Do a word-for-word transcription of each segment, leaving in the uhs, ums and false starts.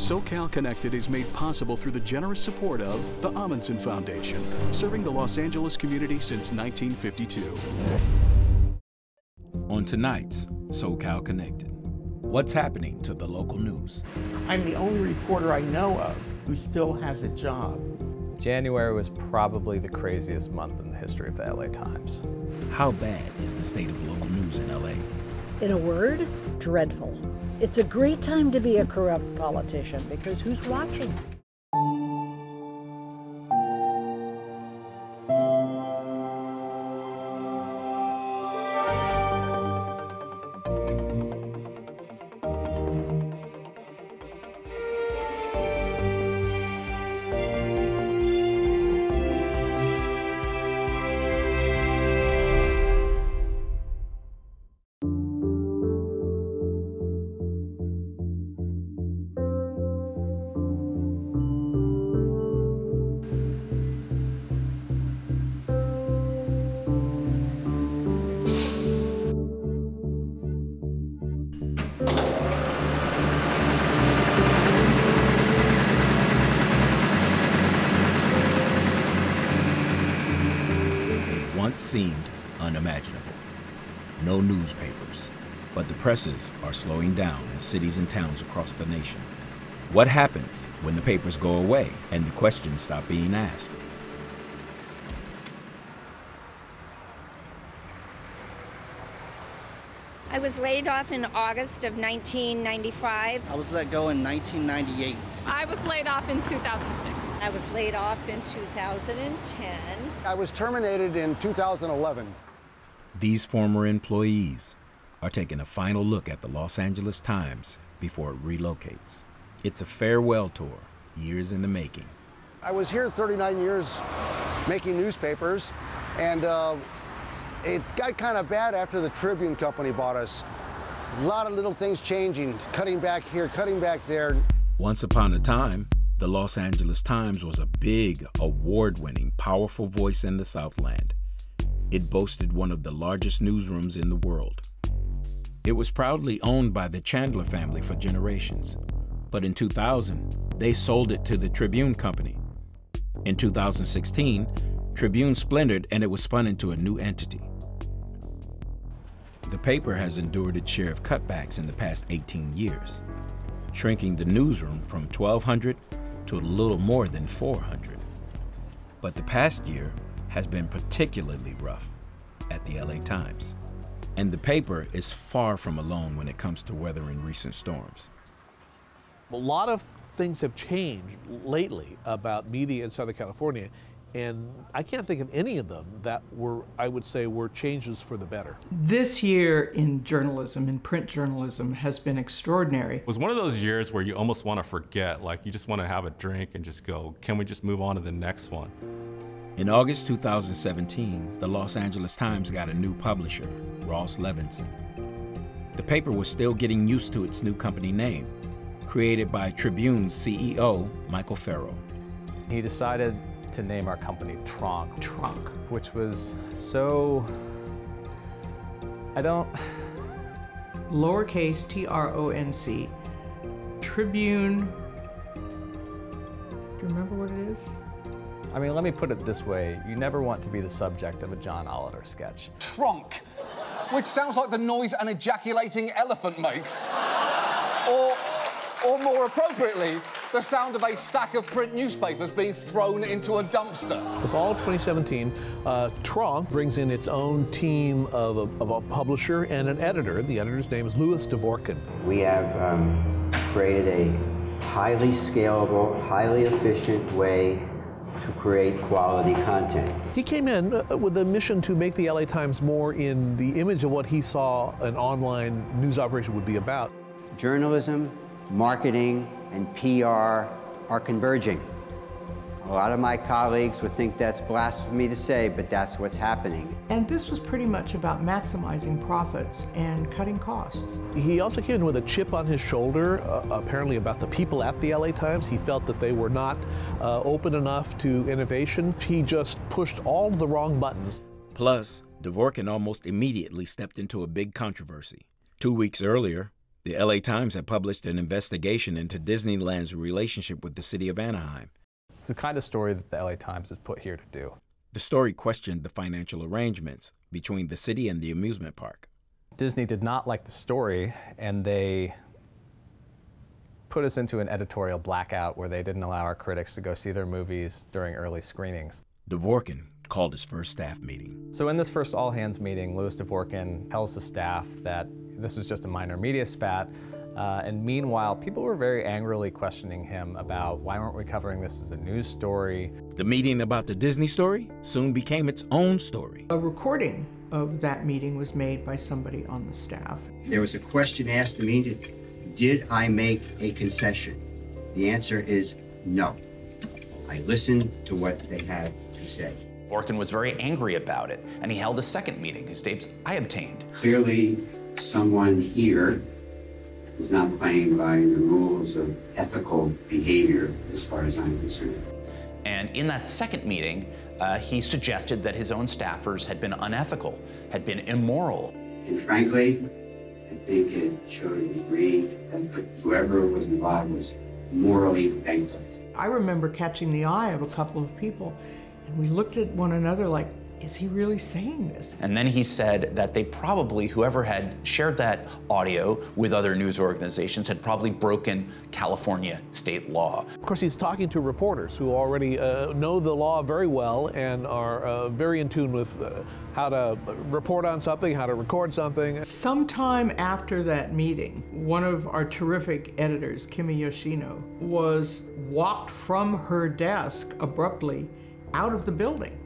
SoCal Connected is made possible through the generous support of the Amundsen Foundation, serving the Los Angeles community since nineteen fifty-two. On tonight's SoCal Connected, what's happening to the local news? I'm the only reporter I know of who still has a job. January was probably the craziest month in the history of the L A Times. How bad is the state of local news in L A? In a word, dreadful. It's a great time to be a corrupt politician because who's watching? Seemed unimaginable. No newspapers, but the presses are slowing down in cities and towns across the nation. What happens when the papers go away and the questions stop being asked? I was laid off in August of nineteen ninety-five. I was let go in nineteen ninety-eight. I was laid off in two thousand six. I was laid off in two thousand ten. I was terminated in two thousand eleven. These former employees are taking a final look at the Los Angeles Times before it relocates. It's a farewell tour, years in the making. I was here thirty-nine years making newspapers, and uh, it got kind of bad after the Tribune Company bought us. A lot of little things changing, cutting back here, cutting back there. Once upon a time, the Los Angeles Times was a big, award-winning, powerful voice in the Southland. It boasted one of the largest newsrooms in the world. It was proudly owned by the Chandler family for generations. But in two thousand, they sold it to the Tribune Company. In two thousand sixteen, Tribune splintered and it was spun into a new entity. The paper has endured its share of cutbacks in the past eighteen years, shrinking the newsroom from twelve hundred to a little more than four hundred. But the past year has been particularly rough at the L A Times, and the paper is far from alone when it comes to weathering recent storms. A lot of things have changed lately about media in Southern California, and I can't think of any of them that were, I would say, were changes for the better. This year in journalism, in print journalism, has been extraordinary. It was one of those years where you almost want to forget, like you just want to have a drink and just go, can we just move on to the next one? In August two thousand seventeen, the Los Angeles Times got a new publisher, Ross Levinson. The paper was still getting used to its new company name, created by Tribune's C E O, Michael Ferro. He decided to name our company Tronc. Tronc. Which was so, I don't. Lowercase T R O N C. Tribune, do you remember what it is? I mean, let me put it this way. You never want to be the subject of a John Oliver sketch. Tronc, which sounds like the noise an ejaculating elephant makes. or, or more appropriately, the sound of a stack of print newspapers being thrown into a dumpster. The fall of twenty seventeen, uh, Tronc brings in its own team of a, of a publisher and an editor. The editor's name is Lewis D'Vorkin. We have um, created a highly scalable, highly efficient way to create quality content. He came in with a mission to make the L A Times more in the image of what he saw an online news operation would be about. Journalism, marketing, and P R are converging. A lot of my colleagues would think that's blasphemy to say, but that's what's happening. And this was pretty much about maximizing profits and cutting costs. He also came in with a chip on his shoulder, uh, apparently about the people at the L A Times. He felt that they were not uh, open enough to innovation. He just pushed all the wrong buttons. Plus, D'Vorkin almost immediately stepped into a big controversy. Two weeks earlier, The L A Times had published an investigation into Disneyland's relationship with the city of Anaheim. It's the kind of story that the L A Times is put here to do. The story questioned the financial arrangements between the city and the amusement park. Disney did not like the story, and they put us into an editorial blackout where they didn't allow our critics to go see their movies during early screenings. D'Vorkin called his first staff meeting. So in this first all-hands meeting, Lewis D'Vorkin tells the staff that this was just a minor media spat, uh, and meanwhile, people were very angrily questioning him about why weren't we covering this as a news story. The meeting about the Disney story soon became its own story. A recording of that meeting was made by somebody on the staff. There was a question asked immediately, did I make a concession? The answer is no. I listened to what they had to say. D'Vorkin was very angry about it, and he held a second meeting whose tapes I obtained. Clearly, someone here is not playing by the rules of ethical behavior, as far as I'm concerned. And in that second meeting, uh, he suggested that his own staffers had been unethical, had been immoral. And frankly, I think it showed a degree that whoever was involved was morally bankrupt. I remember catching the eye of a couple of people, and we looked at one another like, is he really saying this? And then he said that they probably, whoever had shared that audio with other news organizations, had probably broken California state law. Of course, he's talking to reporters who already uh, know the law very well and are uh, very in tune with uh, how to report on something, how to record something. Sometime after that meeting, one of our terrific editors, Kimi Yoshino, was walked from her desk abruptly out of the building.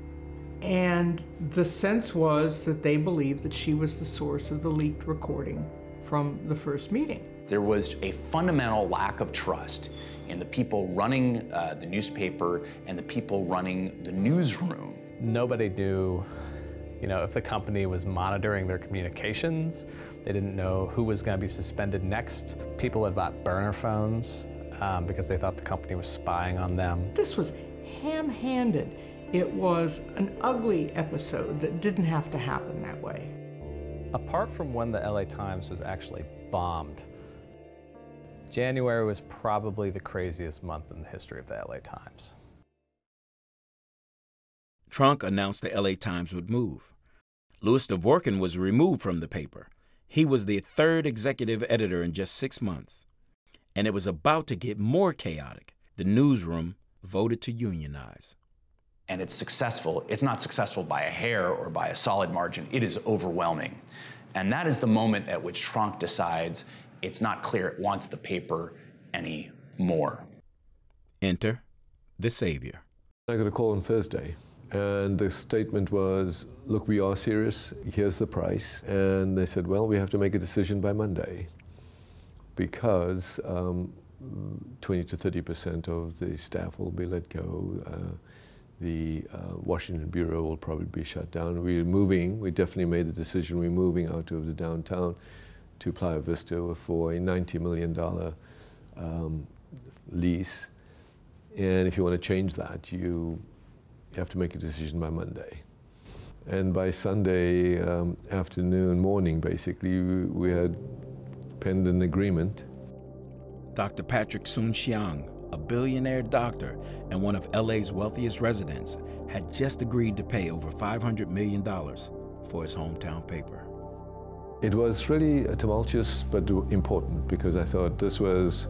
And the sense was that they believed that she was the source of the leaked recording from the first meeting. There was a fundamental lack of trust in the people running uh, the newspaper and the people running the newsroom. Nobody knew, you know, if the company was monitoring their communications. They didn't know who was going to be suspended next. People had bought burner phones um, because they thought the company was spying on them. This was ham-handed. It was an ugly episode that didn't have to happen that way. Apart from when the L A Times was actually bombed, January was probably the craziest month in the history of the L A Times. Tronc announced the L A Times would move. Lewis D'Vorkin was removed from the paper. He was the third executive editor in just six months. And it was about to get more chaotic. The newsroom voted to unionize. And it's successful. It's not successful by a hair or by a solid margin. It is overwhelming. And that is the moment at which Tronc decides it's not clear it wants the paper anymore. Enter the savior. I got a call on Thursday, and the statement was, look, we are serious. Here's the price. And they said, well, we have to make a decision by Monday because um, twenty to thirty percent of the staff will be let go. Uh, The uh, Washington Bureau will probably be shut down. We're moving, we definitely made the decision, we're moving out of the downtown to Playa Vista for a ninety million dollar um, lease. And if you want to change that, you have to make a decision by Monday. And by Sunday um, afternoon, morning, basically, we had penned an agreement. Doctor Patrick Soon-Shiong, a billionaire doctor and one of L A's wealthiest residents, had just agreed to pay over five hundred million dollars for his hometown paper. It was really tumultuous but important, because I thought this was,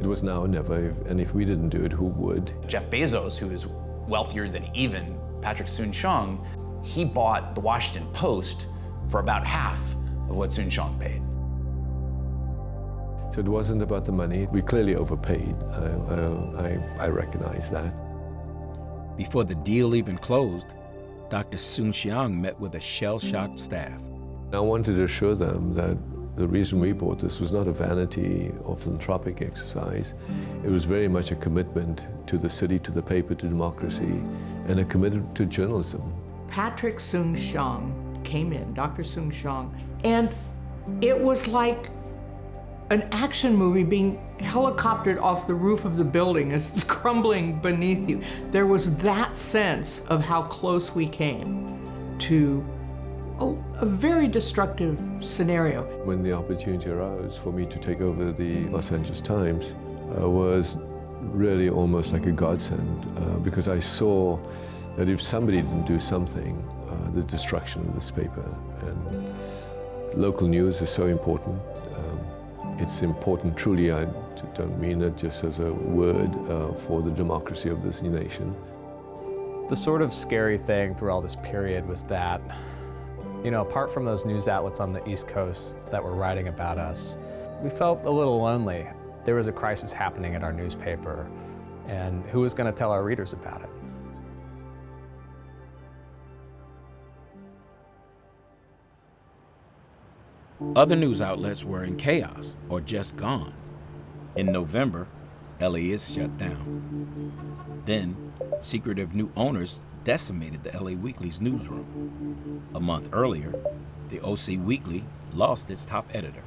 it was now or never, and if we didn't do it, who would? Jeff Bezos, who is wealthier than even Patrick Soon-Shiong, he bought the Washington Post for about half of what Soon-Shiong paid. So it wasn't about the money. We clearly overpaid. I, I, I recognize that. Before the deal even closed, Doctor Soon-Shiong met with a shell-shocked staff. I wanted to assure them that the reason we bought this was not a vanity or philanthropic exercise. It was very much a commitment to the city, to the paper, to democracy, and a commitment to journalism. Patrick Soon-Shiong came in, Doctor Soon-Shiong, and it was like an action movie being helicoptered off the roof of the building as it's crumbling beneath you. There was that sense of how close we came to a, a very destructive scenario. When the opportunity arose for me to take over the Los Angeles Times uh, was really almost like a godsend uh, because I saw that if somebody didn't do something, uh, the destruction of this paper. And local news is so important. Um, it's important, truly, I don't mean it just as a word, uh, for the democracy of this nation. The sort of scary thing through all this period was that, you know, apart from those news outlets on the East Coast that were writing about us, we felt a little lonely. There was a crisis happening at our newspaper, and who was going to tell our readers about it? Other news outlets were in chaos or just gone. In November, L A is shut down. Then, secretive new owners decimated the L A Weekly's newsroom. A month earlier, the O C Weekly lost its top editor.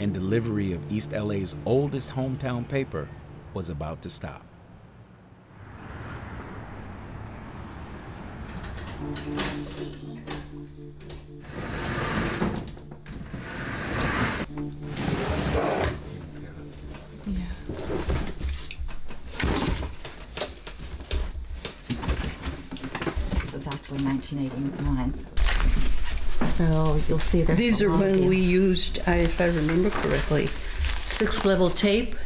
And delivery of East L A's oldest hometown paper was about to stop. nineteen eighty-nine. So you'll see that these are when here. We used, if I remember correctly, six-level tape.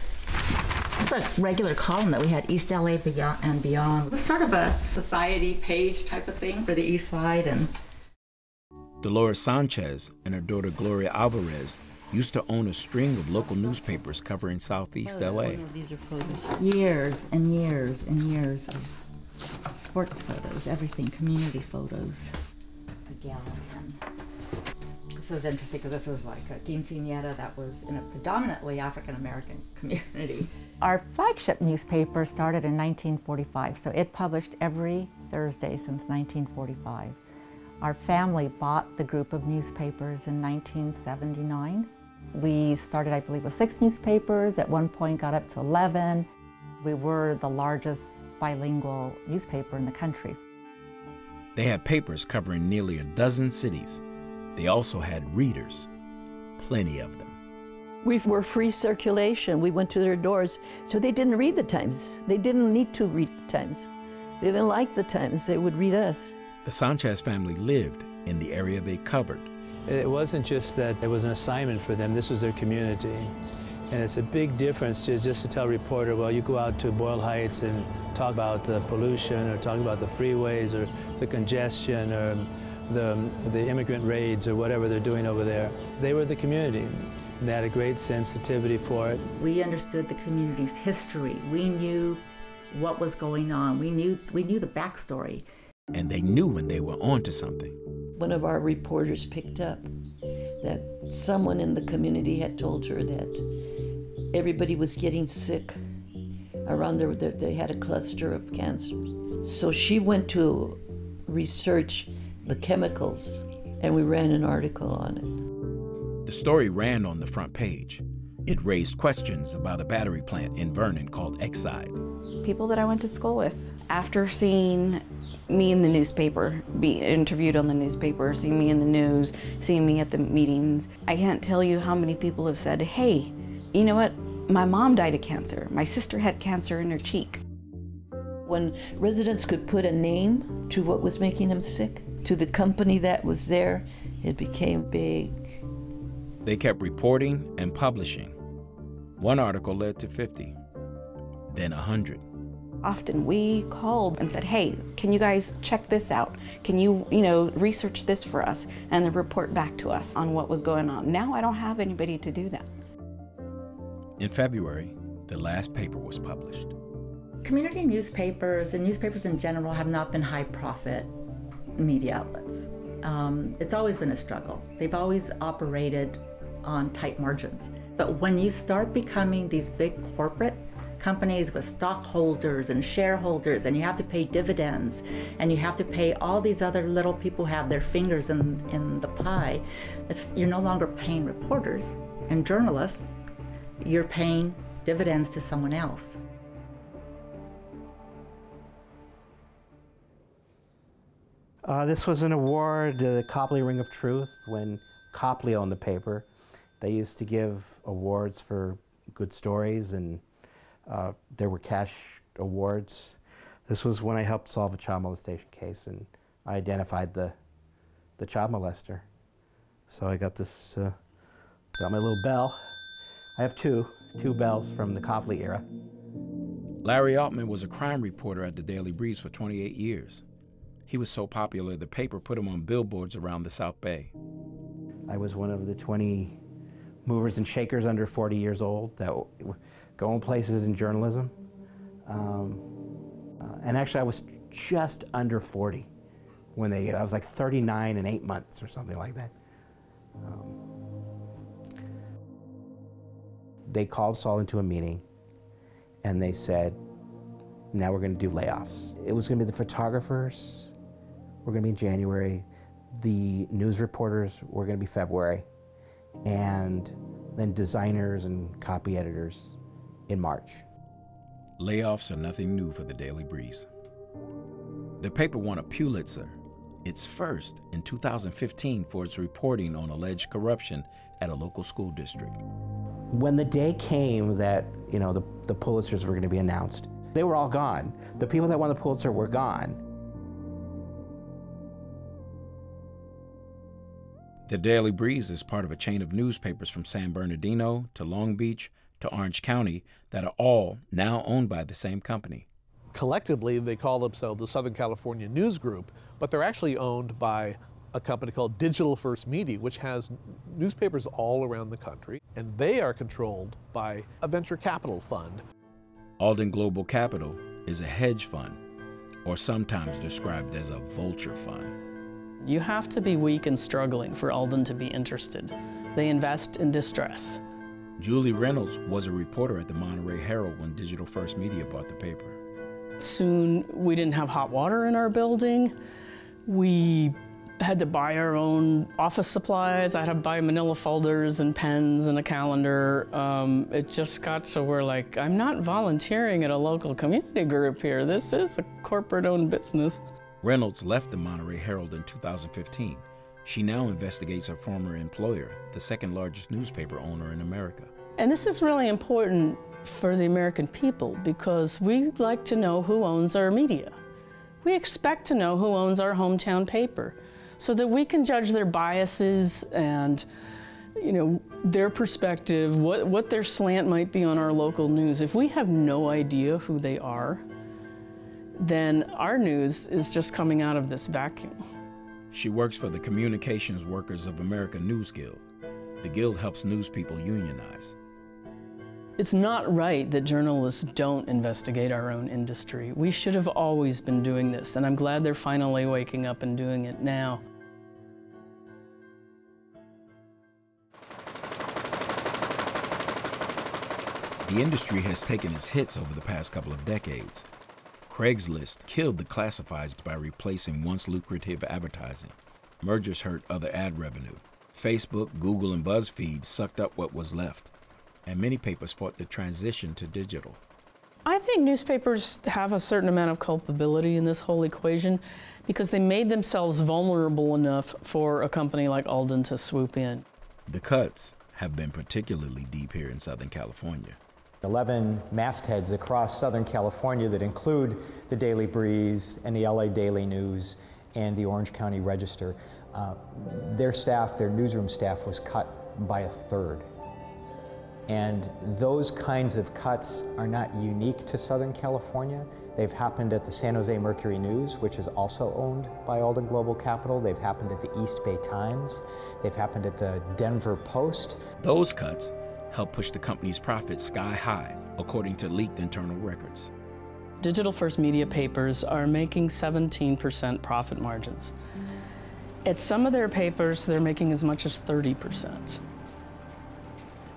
It's a regular column that we had, East L A Beyond and Beyond. It's sort of a society page type of thing for the East Side. And Dolores Sanchez and her daughter Gloria Alvarez used to own a string of local newspapers covering Southeast oh, L A. Oh, yeah, these are photos. Years and years and years of sports photos, everything, community photos. A galleon. This is interesting because this was like a quinceañera that was in a predominantly African-American community. Our flagship newspaper started in nineteen forty-five, so it published every Thursday since nineteen forty-five. Our family bought the group of newspapers in nineteen seventy-nine. We started, I believe, with six newspapers, at one point got up to eleven. We were the largest bilingual newspaper in the country. They had papers covering nearly a dozen cities. They also had readers, plenty of them. We were free circulation. We went to their doors, so they didn't read the Times. They didn't need to read the Times. They didn't like the Times. They would read us. The Sanchez family lived in the area they covered. It wasn't just that it was an assignment for them. This was their community. And it's a big difference to just to tell a reporter, well, you go out to Boyle Heights and talk about the pollution or talk about the freeways or the congestion or the, the immigrant raids or whatever they're doing over there. They were the community. They had a great sensitivity for it. We understood the community's history. We knew what was going on. We knew, we knew the backstory. And they knew when they were onto something. One of our reporters picked up that someone in the community had told her that everybody was getting sick around there. They had a cluster of cancers. So she went to research the chemicals, and we ran an article on it. The story ran on the front page. It raised questions about a battery plant in Vernon called Exide. People that I went to school with, after seeing me in the newspaper, be interviewed on the newspaper, seeing me in the news, seeing me at the meetings. I can't tell you how many people have said, hey, you know what? My mom died of cancer. My sister had cancer in her cheek. When residents could put a name to what was making them sick, to the company that was there, it became big. They kept reporting and publishing. One article led to fifty, then one hundred. Often we called and said, hey, can you guys check this out? Can you, you know, research this for us? And then report back to us on what was going on. Now I don't have anybody to do that. In February, the last paper was published. Community newspapers and newspapers in general have not been high-profit media outlets. Um, it's always been a struggle. They've always operated on tight margins. But when you start becoming these big corporate companies with stockholders and shareholders, and you have to pay dividends, and you have to pay all these other little people who have their fingers in, in the pie. It's, you're no longer paying reporters and journalists. You're paying dividends to someone else. Uh, this was an award, the Copley Ring of Truth, when Copley owned the paper. They used to give awards for good stories, and uh, there were cash awards. This was when I helped solve a child molestation case, and I identified the the child molester. So I got this, uh, got my little bell. I have two, two bells from the Copley era. Larry Altman was a crime reporter at the Daily Breeze for twenty-eight years. He was so popular, the paper put him on billboards around the South Bay. I was one of the twenty movers and shakers under forty years old that were going places in journalism. Um, uh, and actually, I was just under forty when they, I was like thirty-nine and eight months or something like that. Um, they called us all into a meeting, and they said, now we're going to do layoffs. It was going to be the photographers, we're going to be in January, the news reporters were going to be February, and then designers and copy editors in March. Layoffs are nothing new for the Daily Breeze. The paper won a Pulitzer, its first, in two thousand fifteen for its reporting on alleged corruption at a local school district. When the day came that, you know, the, the Pulitzers were going to be announced, they were all gone. The people that won the Pulitzer were gone. The Daily Breeze is part of a chain of newspapers from San Bernardino to Long Beach to Orange County that are all now owned by the same company. Collectively, they call themselves the Southern California News Group, but they're actually owned by a company called Digital First Media, which has newspapers all around the country, and they are controlled by a venture capital fund. Alden Global Capital is a hedge fund, or sometimes described as a vulture fund. You have to be weak and struggling for Alden to be interested. They invest in distress. Julie Reynolds was a reporter at the Monterey Herald when Digital First Media bought the paper. Soon, we didn't have hot water in our building. We had to buy our own office supplies. I had to buy manila folders and pens and a calendar. Um, it just got so we're like, I'm not volunteering at a local community group here. This is a corporate-owned business. Reynolds left the Monterey Herald in two thousand fifteen. She now investigates her former employer, the second largest newspaper owner in America. And this is really important for the American people because we like to know who owns our media. We expect to know who owns our hometown paper, so that we can judge their biases and, you know, their perspective, what, what their slant might be on our local news. If we have no idea who they are, then our news is just coming out of this vacuum. She works for the Communications Workers of America News Guild. The Guild helps newspeople unionize. It's not right that journalists don't investigate our own industry. We should have always been doing this, and I'm glad they're finally waking up and doing it now. The industry has taken its hits over the past couple of decades. Craigslist killed the classifieds by replacing once lucrative advertising. Mergers hurt other ad revenue. Facebook, Google, and BuzzFeed sucked up what was left, and many papers fought the transition to digital. I think newspapers have a certain amount of culpability in this whole equation because they made themselves vulnerable enough for a company like Alden to swoop in. The cuts have been particularly deep here in Southern California. eleven mastheads across Southern California that include the Daily Breeze and the L A Daily News and the Orange County Register, uh, their staff, their newsroom staff, was cut by a third. And those kinds of cuts are not unique to Southern California. They've happened at the San Jose Mercury News, which is also owned by Alden Global Capital. They've happened at the East Bay Times. They've happened at the Denver Post. Those cuts helped push the company's profits sky high, according to leaked internal records. Digital First Media papers are making seventeen percent profit margins. At some of their papers, they're making as much as thirty percent.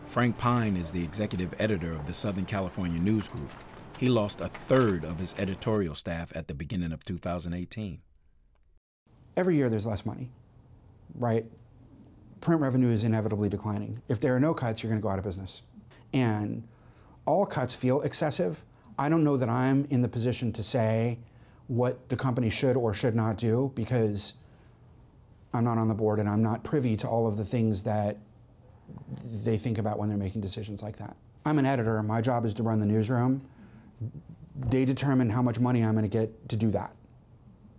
Frank Pine is the executive editor of the Southern California News Group. He lost a third of his editorial staff at the beginning of two thousand eighteen. Every year there's less money, right? Print revenue is inevitably declining. If there are no cuts, you're going to go out of business. And all cuts feel excessive. I don't know that I'm in the position to say what the company should or should not do, because I'm not on the board and I'm not privy to all of the things that they think about when they're making decisions like that. I'm an editor. My job is to run the newsroom. They determine how much money I'm going to get to do that,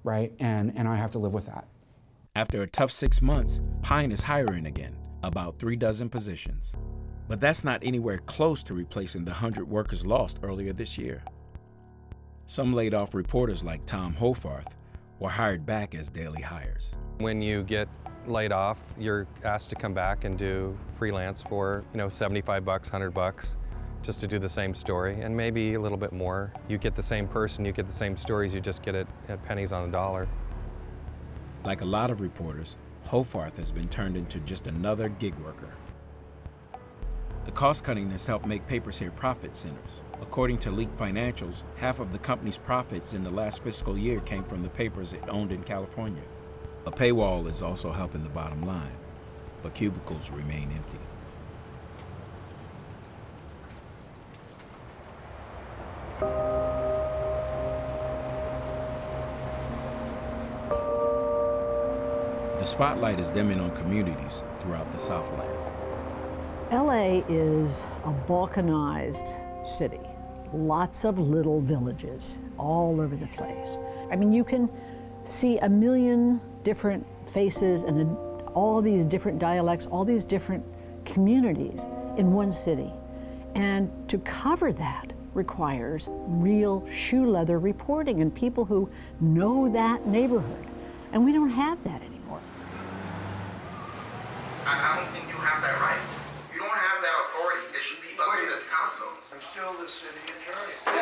right? And, and I have to live with that. After a tough six months, Pine is hiring again, about three dozen positions. But that's not anywhere close to replacing the hundred workers lost earlier this year. Some laid-off reporters like Tom Hofarth were hired back as daily hires. When you get laid off, you're asked to come back and do freelance for, you know, seventy-five bucks, a hundred bucks, just to do the same story, and maybe a little bit more. You get the same person, you get the same stories, you just get it at pennies on the dollar. Like a lot of reporters, Hofarth has been turned into just another gig worker. The cost-cutting has helped make papers here profit centers. According to leaked financials, half of the company's profits in the last fiscal year came from the papers it owned in California. A paywall is also helping the bottom line, but cubicles remain empty. The spotlight is dimming on communities throughout the Southland. L A is a balkanized city. Lots of little villages all over the place. I mean, you can see a million different faces and a, all these different dialects, all these different communities in one city. And to cover that requires real shoe leather reporting and people who know that neighborhood. And we don't have that anymore. I, I don't think you have that right. Still the city attorney.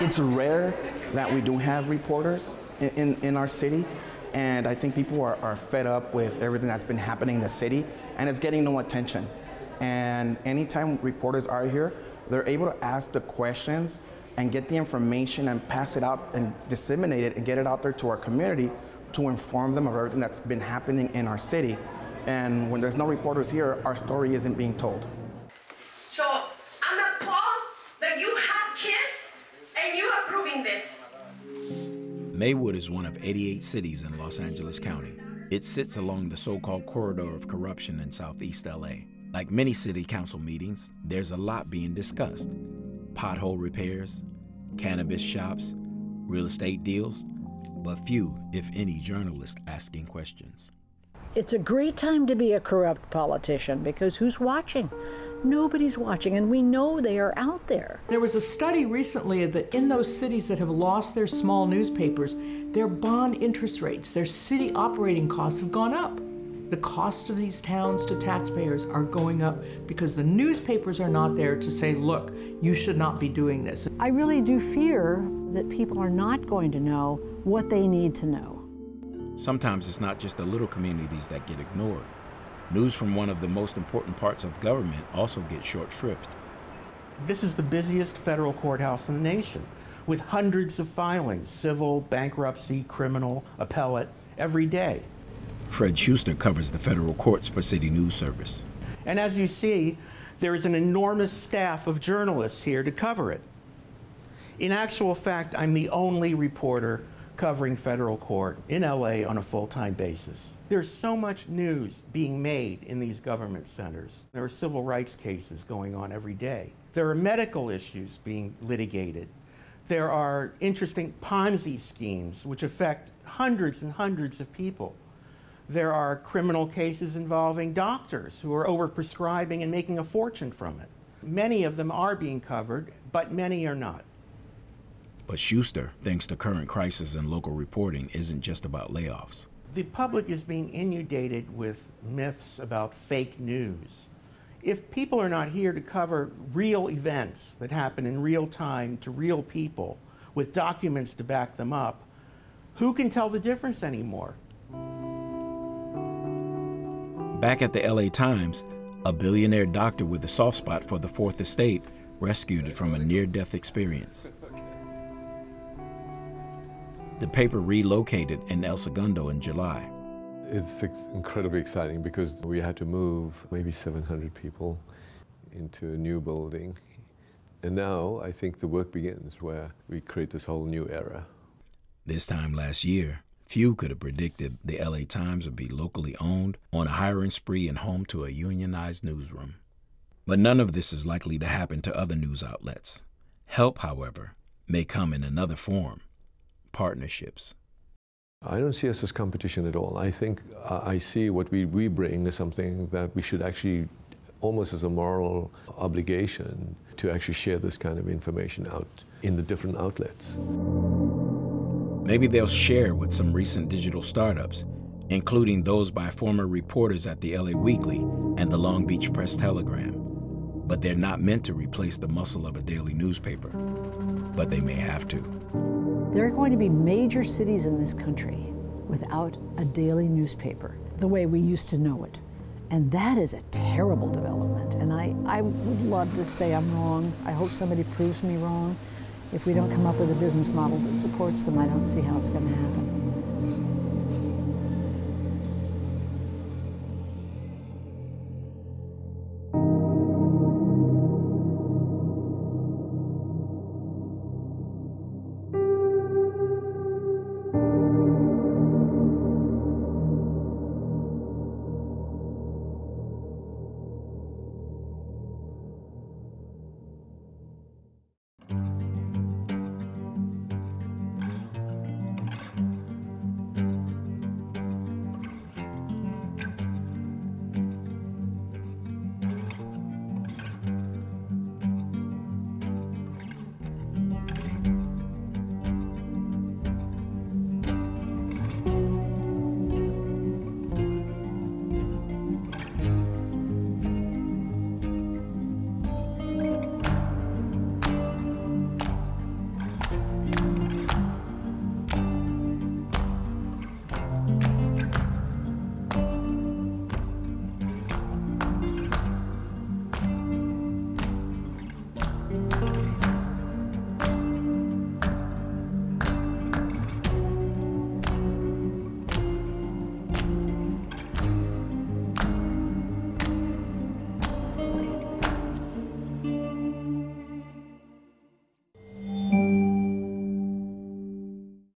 It's rare that we do have reporters in, in our city, and I think people are, are fed up with everything that's been happening in the city, and it's getting no attention. And anytime reporters are here, they're able to ask the questions and get the information and pass it out and disseminate it and get it out there to our community to inform them of everything that's been happening in our city. And when there's no reporters here, our story isn't being told. So I'm appalled that you have kids and you are proving this. Maywood is one of eighty-eight cities in Los Angeles County. It sits along the so-called corridor of corruption in Southeast L A. Like many city council meetings, there's a lot being discussed. Pothole repairs, cannabis shops, real estate deals, but few, if any, journalists asking questions. It's a great time to be a corrupt politician because who's watching? Nobody's watching, and we know they are out there. There was a study recently that in those cities that have lost their small newspapers, their bond interest rates, their city operating costs have gone up. The cost of these towns to taxpayers are going up because the newspapers are not there to say, look, you should not be doing this. I really do fear that people are not going to know what they need to know. Sometimes it's not just the little communities that get ignored. News from one of the most important parts of government also gets short shrift. This is the busiest federal courthouse in the nation, with hundreds of filings, civil, bankruptcy, criminal, appellate, every day. Fred Schuster covers the federal courts for City News Service. And as you see, there is an enormous staff of journalists here to cover it. In actual fact, I'm the only reporter covering federal court in L A on a full-time basis. There's so much news being made in these government centers. There are civil rights cases going on every day. There are medical issues being litigated. There are interesting Ponzi schemes which affect hundreds and hundreds of people. There are criminal cases involving doctors who are overprescribing and making a fortune from it. Many of them are being covered, but many are not. But Schuster thinks the current crisis in local reporting isn't just about layoffs. The public is being inundated with myths about fake news. If people are not here to cover real events that happen in real time to real people with documents to back them up, who can tell the difference anymore? Back at the L A Times, a billionaire doctor with a soft spot for the Fourth Estate rescued it from a near-death experience. The paper relocated in El Segundo in July. It's incredibly exciting because we had to move maybe seven hundred people into a new building. And now I think the work begins where we create this whole new era. This time last year, few could have predicted the L A Times would be locally owned, on a hiring spree, and home to a unionized newsroom. But none of this is likely to happen to other news outlets. Help, however, may come in another form: partnerships. I don't see us as competition at all. I think uh, I see what we, we bring as something that we should actually, almost as a moral obligation, to actually share this kind of information out in the different outlets. Maybe they'll share with some recent digital startups, including those by former reporters at the L A Weekly and the Long Beach Press-Telegram. But they're not meant to replace the muscle of a daily newspaper. But they may have to. There are going to be major cities in this country without a daily newspaper, the way we used to know it. And that is a terrible development. And I, I would love to say I'm wrong. I hope somebody proves me wrong. If we don't come up with a business model that supports them, I don't see how it's going to happen.